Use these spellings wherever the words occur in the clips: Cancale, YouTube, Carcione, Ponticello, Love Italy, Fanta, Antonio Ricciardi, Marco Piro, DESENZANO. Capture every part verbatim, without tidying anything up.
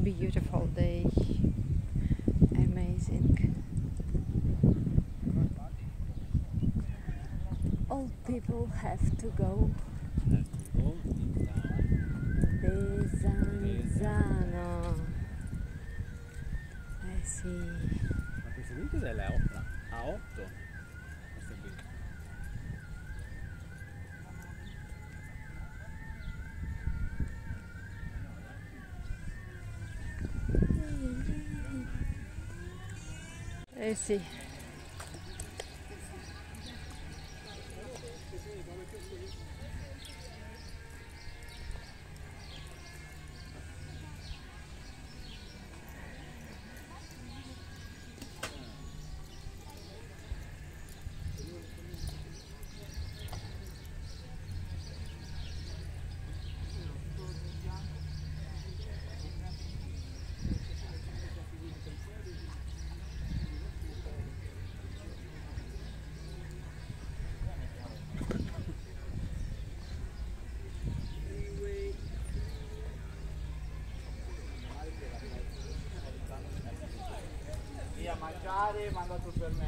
very beautiful day, amazing. Old people have to go. Besanzano. Eh sì. Ma questo qui cos'è la A otto? Questo qui. Eh sì. Mangiare mandato per me.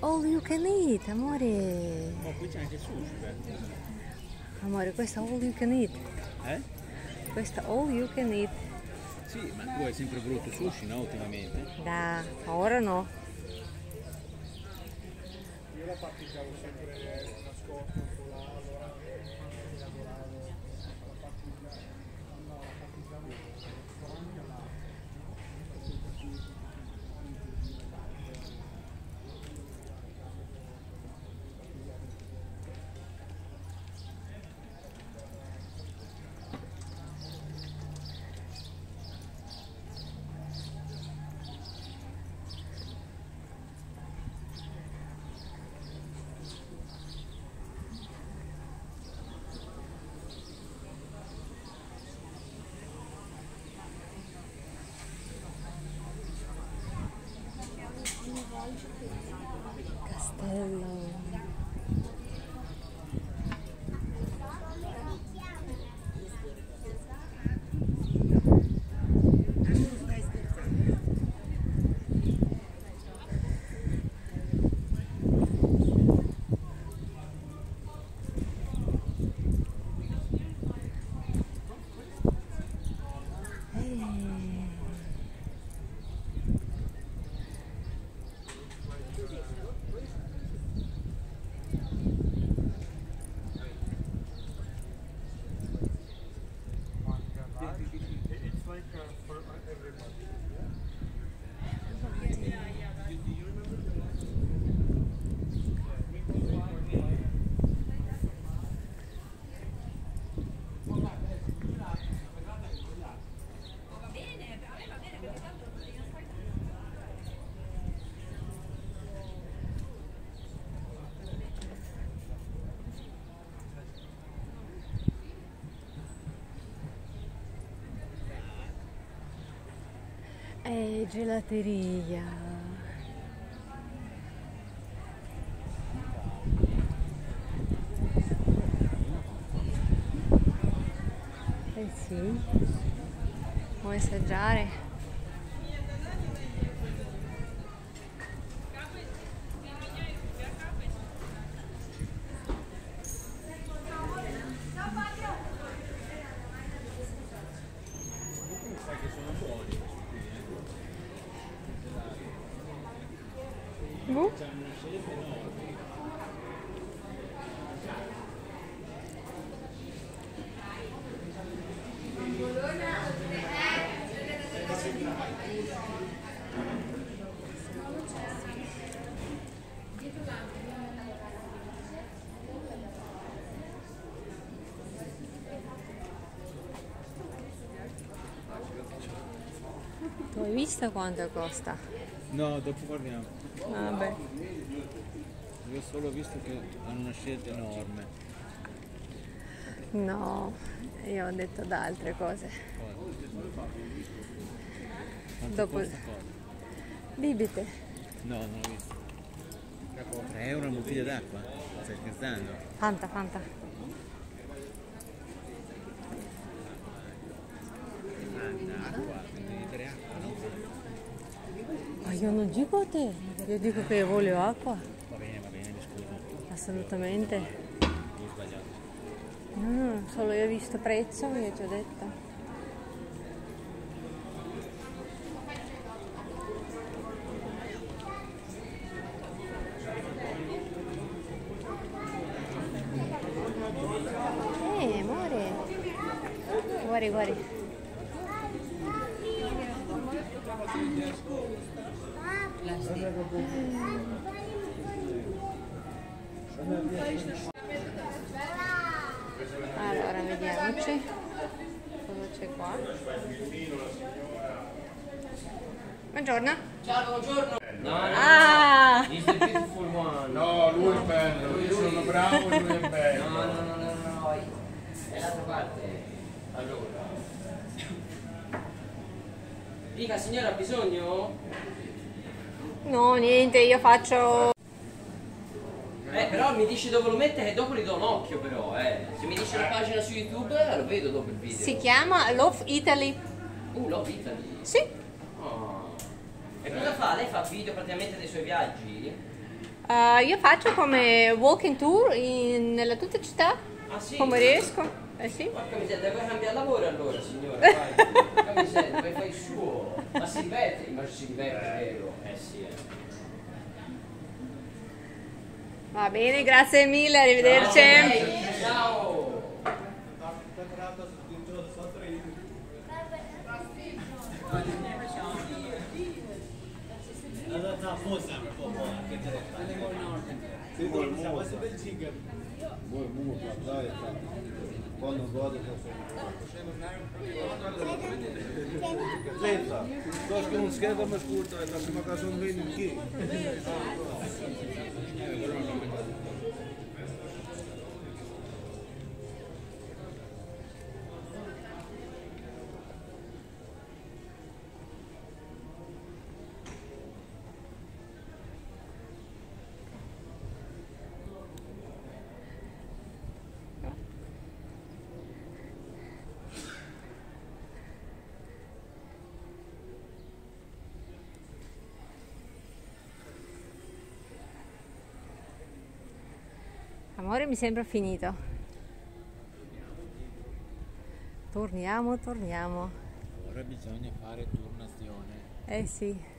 All you can eat, amore. Oh, qui c'è anche sushi, beh. Amore, questa all you can eat. Eh? Questa all you can eat. Sì, ma tu hai sempre voluto sushi, no, ultimamente? Da, ora no. Io la praticavo sempre nascosto, volavo, lavoravo, la praticavo, no, la praticavo anche là. Castello. E gelateria. Eh sì, vuoi assaggiare? Tu hai visto quanto costa? No, dopo guardiamo. Vabbè. Io ho solo visto che hanno una scelta enorme. No, io ho detto da altre cose. Dopo bibite. No, non l'ho visto. tre euro una bottiglia d'acqua? Stai scherzando? Fanta, Fanta. Fanta, acqua, devi mettere acqua, no? Ma io non dico a te, io dico che voglio acqua. Va bene, va bene, mi scuso. Assolutamente. Ho sbagliato. No, solo io ho visto prezzo e ti ho detto. Guardi, guardi. Allora, vediamoci cosa c'è qua. Buongiorno. Ciao, buongiorno. No, no, ah. No, lui è bello, io sono bravo e lui è bello. No, no, no, no, no, è l'altra parte. Allora, dica signora, ha bisogno? No, niente, io faccio... Eh, però mi dici dove lo mette che dopo gli do un occhio però, eh. Se mi dici la pagina su YouTube lo vedo dopo il video. Si chiama Love Italy. Uh, Love Italy? Sì. Oh. E cosa fa? Lei fa video praticamente dei suoi viaggi? Uh, io faccio come walking tour in, nella tutta città, ah, sì? Come riesco. Eh sì? Porca miseria, devo cambiare lavoro allora signora, vai, porca miseria, dove fai il suo? Ma si diverte, ma si diverte, vero? Eh sì, eh. Va bene, grazie mille, arrivederci. Ciao! Quando godo Zeta, dois que não se queda, mas curta, está se uma casa onde vem aqui. Amore, mi sembra finito. Torniamo, torniamo. Ora bisogna fare turnazione. Eh sì.